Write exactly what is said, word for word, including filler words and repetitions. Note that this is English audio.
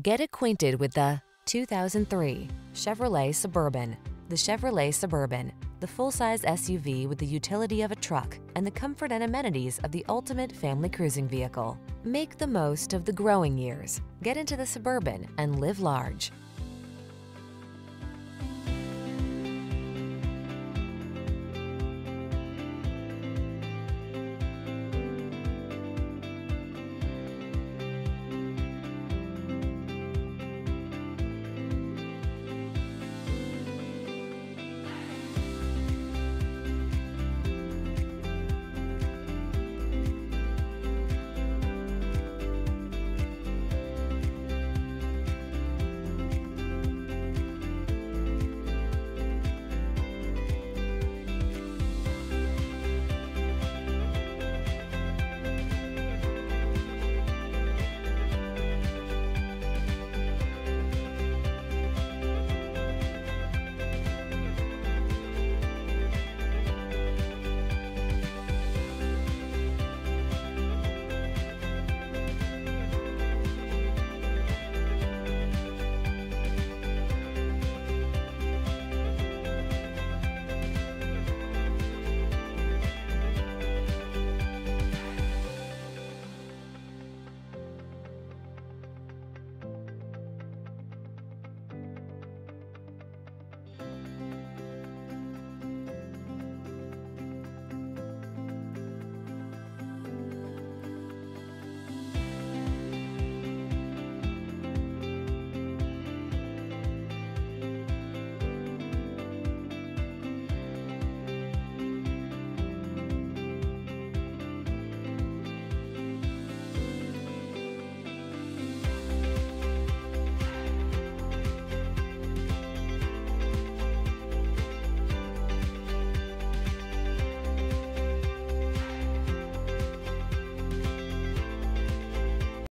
Get acquainted with the two thousand three Chevrolet Suburban. The Chevrolet Suburban, the full-size S U V with the utility of a truck and the comfort and amenities of the ultimate family cruising vehicle. Make the most of the growing years. Get into the Suburban and live large.